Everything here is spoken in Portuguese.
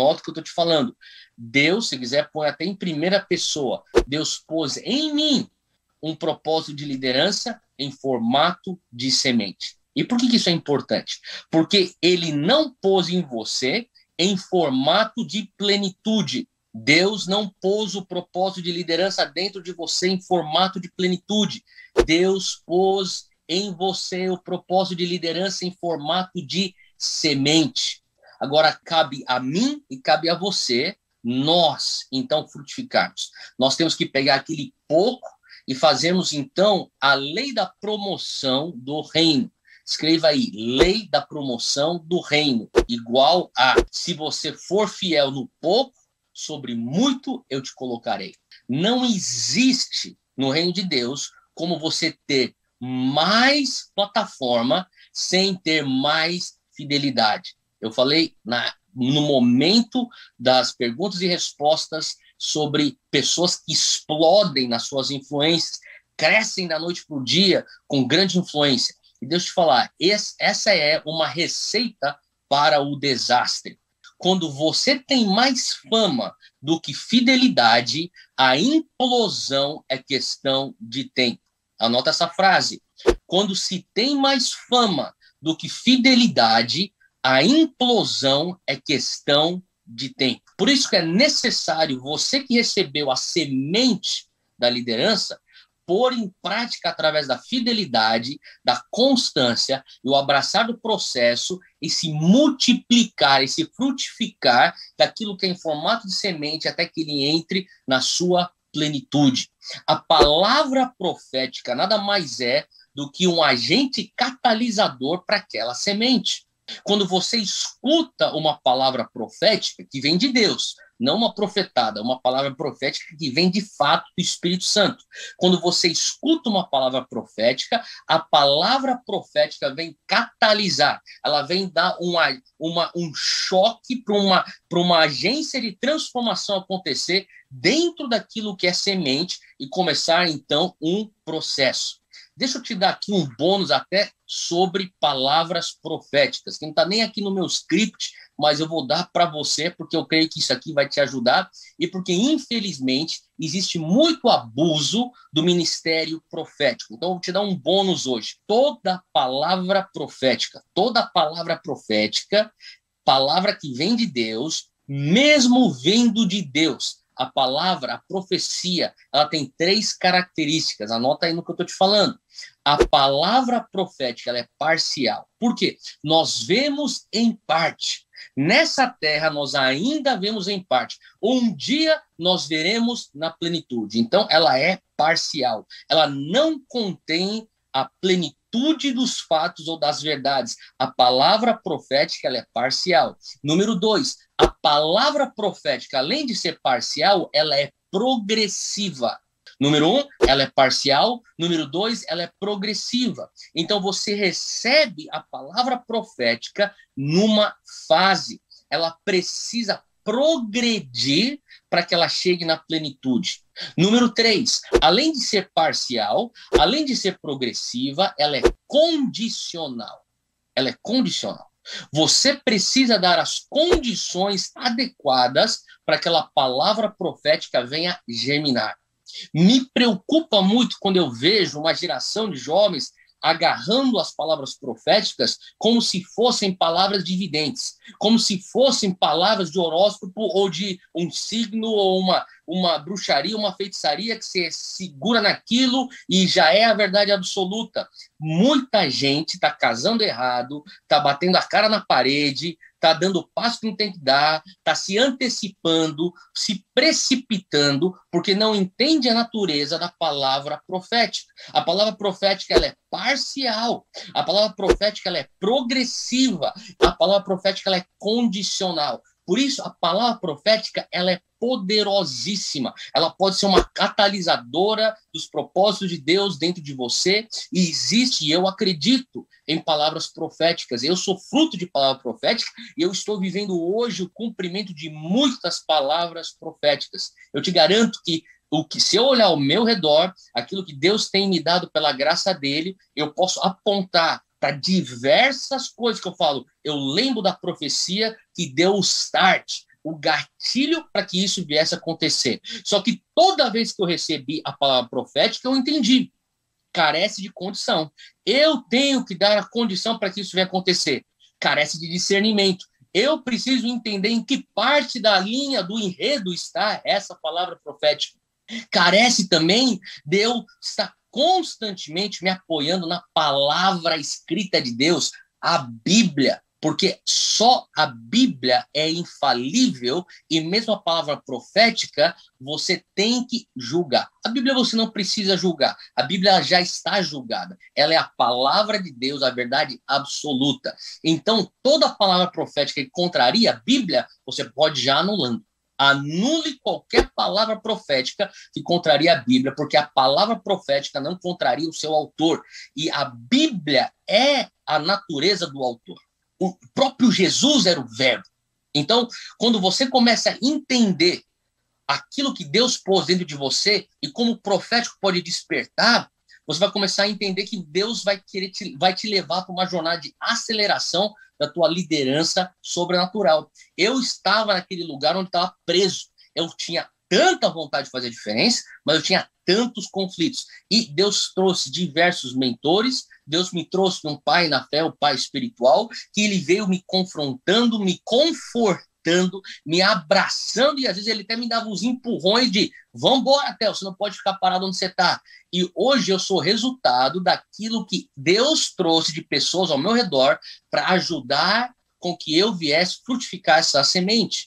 Anota o que eu estou te falando. Deus, se quiser, põe até em primeira pessoa. Deus pôs em mim um propósito de liderança em formato de semente. E por que isso é importante? Porque ele não pôs em você em formato de plenitude. Deus não pôs o propósito de liderança dentro de você em formato de plenitude. Deus pôs em você o propósito de liderança em formato de semente. Agora cabe a mim e cabe a você, nós, então, frutificarmos. Nós temos que pegar aquele pouco e fazermos, então, a lei da promoção do reino. Escreva aí, lei da promoção do reino, igual a, se você for fiel no pouco, sobre muito eu te colocarei. Não existe no reino de Deus como você ter mais plataforma sem ter mais fidelidade. Eu falei no momento das perguntas e respostas sobre pessoas que explodem nas suas influências, crescem da noite para o dia com grande influência. E deixa eu te falar, essa é uma receita para o desastre. Quando você tem mais fama do que fidelidade, a implosão é questão de tempo. Anota essa frase. Quando se tem mais fama do que fidelidade, a implosão é questão de tempo. Por isso que é necessário você que recebeu a semente da liderança pôr em prática através da fidelidade, da constância e o abraçar do processo e se multiplicar e se frutificar daquilo que é em formato de semente até que ele entre na sua plenitude. A palavra profética nada mais é do que um agente catalisador para aquela semente. Quando você escuta uma palavra profética que vem de Deus, não uma profetada, uma palavra profética que vem de fato do Espírito Santo. Quando você escuta uma palavra profética, a palavra profética vem catalisar, ela vem dar um choque para uma agência de transformação acontecer dentro daquilo que é semente e começar, então, um processo. Deixa eu te dar aqui um bônus até sobre palavras proféticas, que não está nem aqui no meu script, mas eu vou dar para você, porque eu creio que isso aqui vai te ajudar, e porque, infelizmente, existe muito abuso do ministério profético. Então, eu vou te dar um bônus hoje. Toda palavra profética, palavra que vem de Deus, mesmo vindo de Deus, a palavra, a profecia, ela tem 3 características. Anota aí no que eu estou te falando. A palavra profética ela é parcial. Por quê? Nós vemos em parte. Nessa terra, nós ainda vemos em parte. Um dia, nós veremos na plenitude. Então, ela é parcial. Ela não contém a plenitude dos fatos ou das verdades. A palavra profética ela é parcial. Número 2, a palavra profética, além de ser parcial, ela é progressiva. Número 1, ela é parcial. Número 2, ela é progressiva. Então, você recebe a palavra profética numa fase. Ela precisa progredir para que ela chegue na plenitude. Número 3, além de ser parcial, além de ser progressiva, ela é condicional. Ela é condicional. Você precisa dar as condições adequadas para que aquela palavra profética venha germinar. Me preocupa muito quando eu vejo uma geração de jovens agarrando as palavras proféticas como se fossem palavras de videntes, como se fossem palavras de horóscopo ou de um signo ou uma bruxaria, uma feitiçaria que você segura naquilo e já é a verdade absoluta. Muita gente está casando errado, está batendo a cara na parede, está dando passo que não tem que dar, está se antecipando, se precipitando, porque não entende a natureza da palavra profética. A palavra profética ela é parcial, a palavra profética ela é progressiva, a palavra profética ela é condicional. Por isso, a palavra profética ela é poderosíssima. Ela pode ser uma catalisadora dos propósitos de Deus dentro de você. E existe, eu acredito, em palavras proféticas. Eu sou fruto de palavra profética e eu estou vivendo hoje o cumprimento de muitas palavras proféticas. Eu te garanto que, se eu olhar ao meu redor, aquilo que Deus tem me dado pela graça dele, eu posso apontar para diversas coisas que eu falo. Eu lembro da profecia que deu o start o gatilho para que isso viesse a acontecer. Só que toda vez que eu recebi a palavra profética, eu entendi. Carece de condição. Eu tenho que dar a condição para que isso venha acontecer. Carece de discernimento. Eu preciso entender em que parte da linha do enredo está essa palavra profética. Carece também de eu estar constantemente me apoiando na palavra escrita de Deus, a Bíblia, porque só a Bíblia é infalível e mesmo a palavra profética você tem que julgar. A Bíblia você não precisa julgar, a Bíblia já está julgada. Ela é a palavra de Deus, a verdade absoluta. Então, toda palavra profética que contraria a Bíblia, você pode já anulando. Anule qualquer palavra profética que contraria a Bíblia, porque a palavra profética não contraria o seu autor. E a Bíblia é a natureza do autor. O próprio Jesus era o verbo. Então, quando você começa a entender aquilo que Deus pôs dentro de você e como o profético pode despertar, você vai começar a entender que Deus vai querer vai te levar para uma jornada de aceleração da tua liderança sobrenatural. Eu estava naquele lugar onde estava preso. Eu tinha tanta vontade de fazer a diferença, mas eu tinha tantos conflitos. E Deus trouxe diversos mentores, Deus me trouxe um pai na fé, um pai espiritual, que ele veio me confrontando, me confortando, me abraçando, e às vezes ele até me dava uns empurrões de vambora, Téo, você não pode ficar parado onde você está. E hoje eu sou resultado daquilo que Deus trouxe de pessoas ao meu redor para ajudar com que eu viesse frutificar essa semente.